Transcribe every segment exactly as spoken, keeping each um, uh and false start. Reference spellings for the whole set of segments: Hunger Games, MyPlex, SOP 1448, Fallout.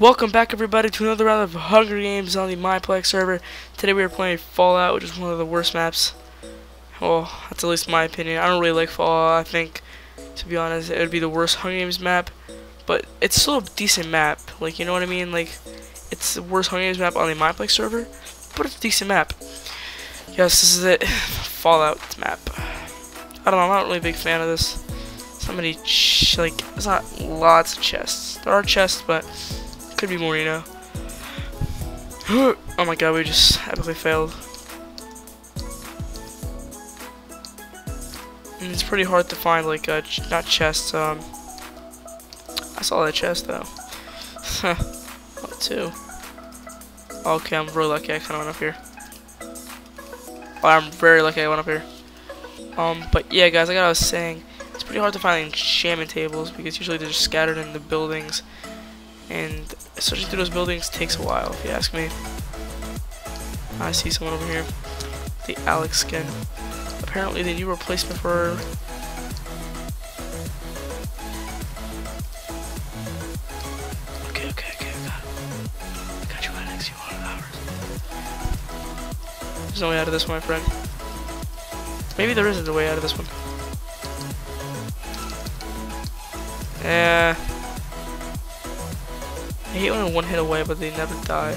Welcome back, everybody, to another round of Hunger Games on the MyPlex server. Today we are playing Fallout, which is one of the worst maps. Well, that's at least my opinion. I don't really like Fallout. I think, to be honest, it would be the worst Hunger Games map. But it's still a decent map. Like, you know what I mean? Like, it's the worst Hunger Games map on the MyPlex server, but it's a decent map. Yes, this is it. Fallout map. I don't know. I'm not really a big fan of this. So many, ch like, there's not lots of chests. There are chests, but could be more, you know. Oh my god, we just epically failed. And it's pretty hard to find, like, uh, ch not chests. Um, I saw that chest though. Huh. What two? Okay, I'm really lucky. I kind of went up here. Oh, I'm very lucky I went up here. Um, but yeah, guys, like I was saying, it's pretty hard to find enchantment tables because usually they're just scattered in the buildings. And searching through those buildings takes a while, if you ask me. I see someone over here. The Alex skin. Apparently the new replacement for... Okay, okay, okay, I got it. I got you by next few hours. There's no way out of this one, my friend. Maybe there isn't a way out of this one. Yeah. I hate when I'm one hit away, but they never die.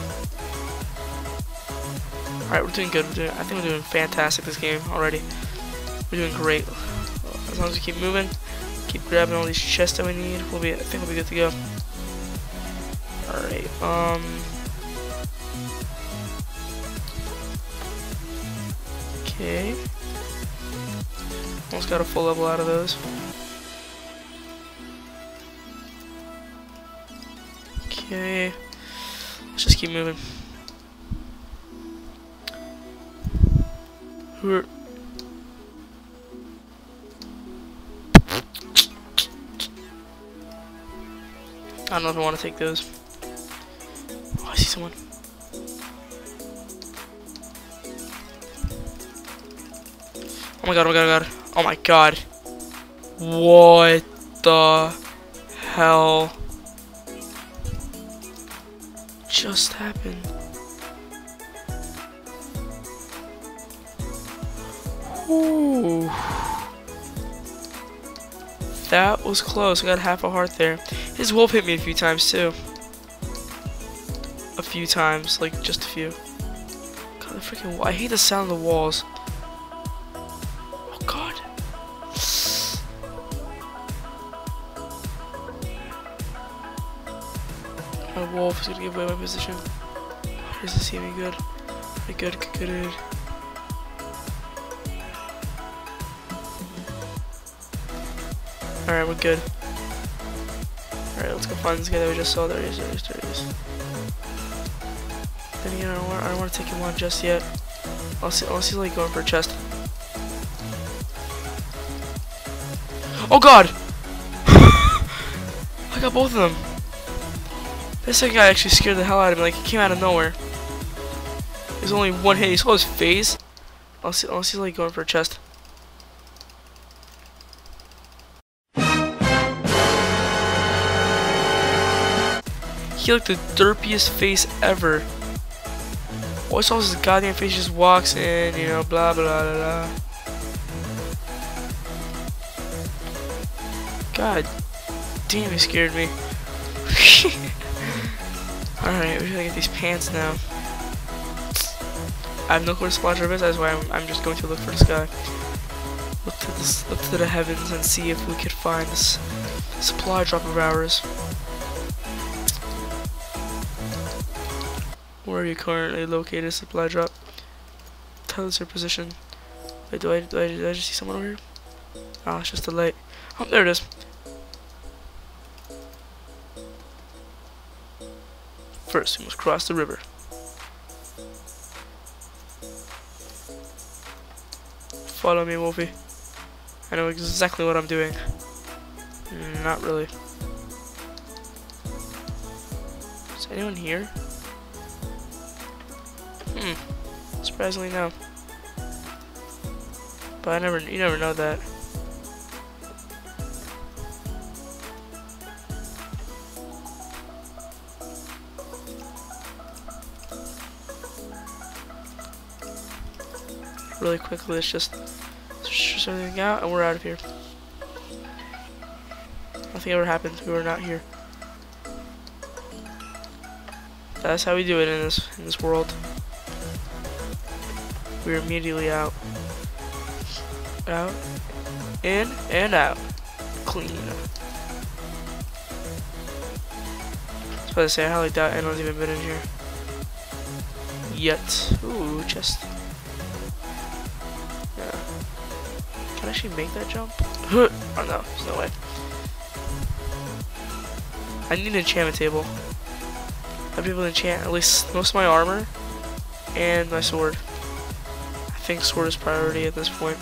Alright, we're doing good. We're doing, I think we're doing fantastic this game already. We're doing great. As long as we keep moving, keep grabbing all these chests that we need, we'll be. I think we'll be good to go. Alright, um... okay. Almost got a full level out of those. Okay, let's just keep moving. I don't know if I want to take those. Oh, I see someone. Oh my god, oh my god, oh my god. Oh my god. What the hell? Just happened. Ooh. That was close. I got half a heart there. His wolf hit me a few times too. A few times, like just a few. God, the freaking wall. I hate the sound of the walls. Oh god. My wolf is gonna give away my position. This is even good. Good, good, good, good. Alright, we're good. Alright, let's go find this guy that we just saw. There he is, there he is, there he is. Then again, I don't want, I don't want to take him on just yet. Unless, unless he's like going for a chest. Oh god! I got both of them. This second guy actually scared the hell out of me, like he came out of nowhere. There's only one hit, he saw his face. Unless, unless he's like going for a chest. He had like the derpiest face ever. All I saw was his goddamn face, he just walks in, you know, blah blah blah blah. God damn, he scared me. Alright, we're gonna get these pants now. I have no clue where to splash our base, that's why I'm, I'm just going to look for this guy. Look to, this, look to the heavens and see if we could find this supply drop of ours. Where are you currently located, supply drop? Tell us your position. Wait, do I, do I, do I just see someone over here? Oh, it's just the light. Oh, there it is. First, we must cross the river. Follow me, Wolfie. I know exactly what I'm doing. Not really. Is anyone here? Hmm. Surprisingly, no. But I never, you never know that. really quickly. Let's just stress everything out, and we're out of here. Nothing ever happened. We were not here. That's how we do it in this in this world. We're immediately out, out, in and out, clean. I was about to say, I like that anyone's even been in here yet. Ooh, chest. Yeah. Can I actually make that jump? Oh no, there's no way. I need an enchantment table. I'll be able to enchant at least most of my armor and my sword. I think sword is priority at this point.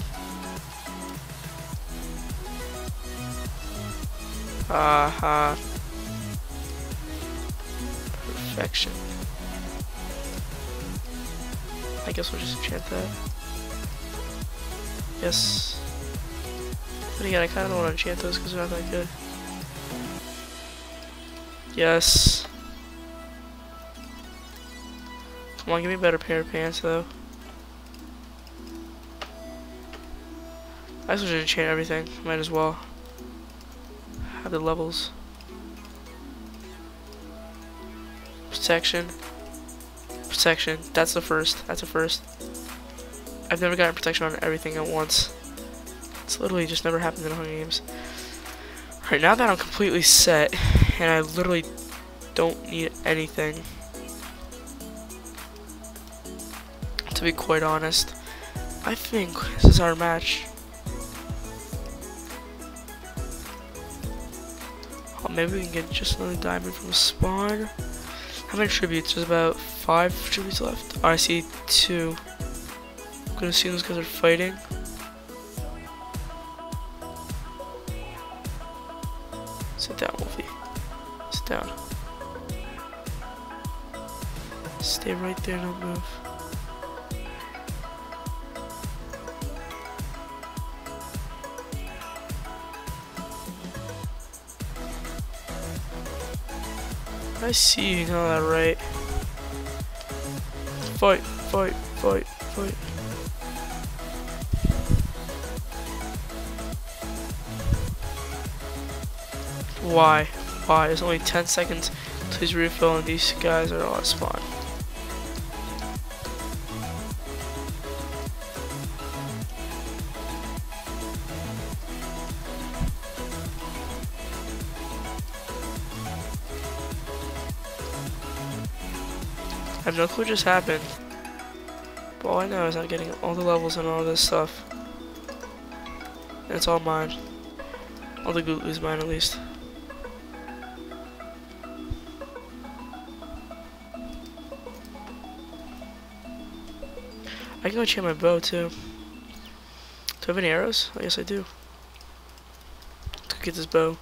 Uh-huh. Perfection. I guess we'll just enchant that. Yes. But again, I kind of don't want to enchant those because they're not that good. Yes. Come on, give me a better pair of pants though. I just want to enchant everything. Might as well have the levels. Protection. Protection. That's the first. That's a first. I've never gotten protection on everything at once. It's literally just never happened in Hunger Games. Alright, now that I'm completely set, and I literally don't need anything, to be quite honest, I think this is our match. Oh, maybe we can get just another diamond from the spawn. How many tributes? There's about five tributes left. Oh, I see two. I'm gonna assume those guys are fighting. Sit down, Wolfie. Sit down. Stay right there, don't move. I see you, you know that, right? Fight, fight, fight, fight. Why? Why? There's only ten seconds to his refill, and these guys are all at spawn. I have no clue what just happened, but all I know is I'm getting all the levels and all this stuff, and it's all mine. All the loot is mine, at least. I can go change my bow too. Do I have any arrows? I guess I do. Let's go get this bow.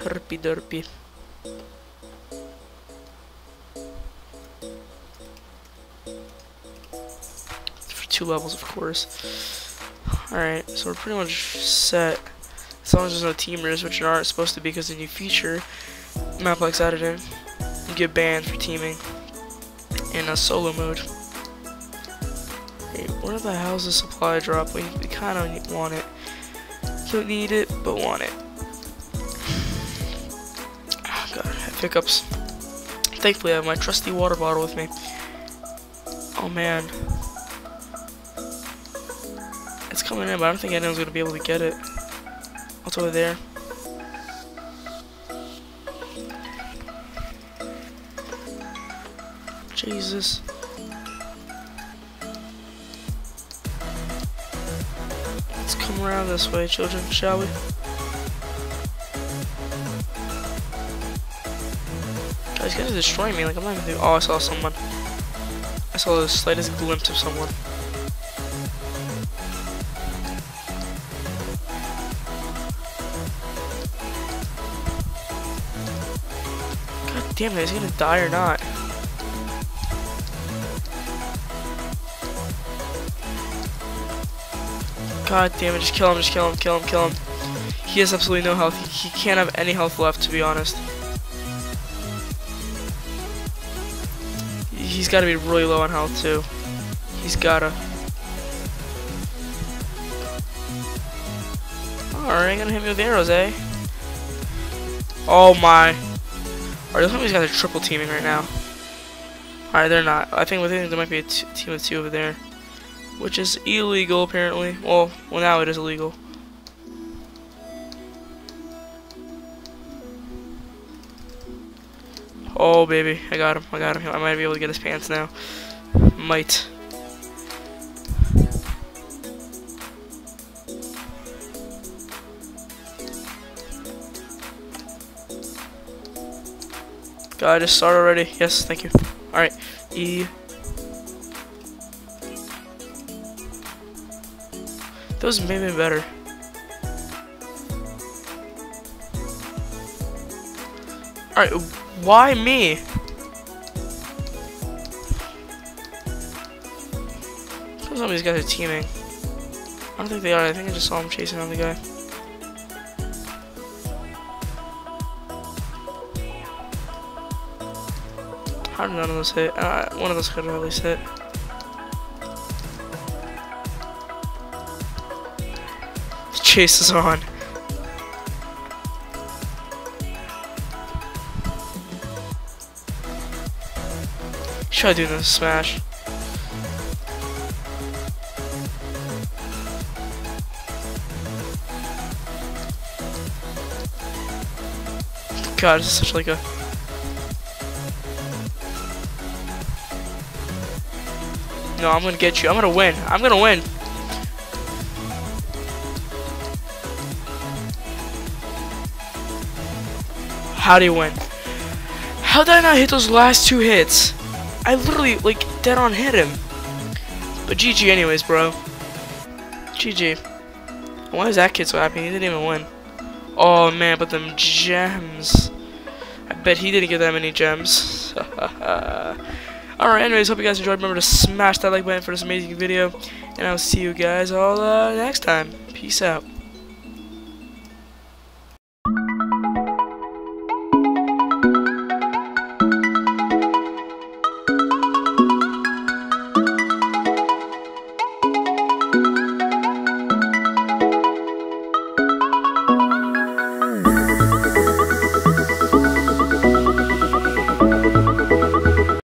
Herpy derpy. For two levels, of course. Alright, so we're pretty much set. As long as there's no teamers, which there aren't supposed to be because the new feature MyPlex added in. You get banned for teaming in a solo mode. Hey, where the hell is the supply drop? We, we kind of want it. Don't need it, but want it. Pickups. Thankfully, I have my trusty water bottle with me. Oh man, it's coming in, but I don't think anyone's gonna be able to get it. What's over there? Jesus. Let's come around this way, children, shall we? These guys are destroying me, like I'm not even doing- oh, I saw someone. I saw the slightest glimpse of someone. God damn it, is he gonna die or not? God damn it, just kill him, just kill him, kill him, kill him. He has absolutely no health. He, he can't have any health left, to be honest. he's gotta be really low on health too. He's gotta. Alright, gonna hit me with the arrows, eh? Oh my. Alright, those guys are triple teaming right now. Alright, they're not. I think within there might be a t team of two over there. Which is illegal, apparently. Well, well, now it is illegal. Oh, baby. I got him. I got him. I might be able to get his pants now. Might. Got to start already. Yes, thank you. Alright. E. Those may be better. Alright, why me? Some of these guys are teaming. I don't think they are. I think I just saw him chasing on the guy. How did none of those hit? Uh, one of those could have at least hit. The chase is on. Try doing this smash. God, this is such like a. No, I'm gonna get you. I'm gonna win. I'm gonna win. How do you win? How did I not hit those last two hits? I literally, like, dead on hit him. But G G anyways, bro. G G. Why is that kid so happy? He didn't even win. Oh, man, but them gems. I bet he didn't get that many gems. Alright, anyways, hope you guys enjoyed. Remember to smash that like button for this amazing video. And I'll see you guys all uh, next time. Peace out.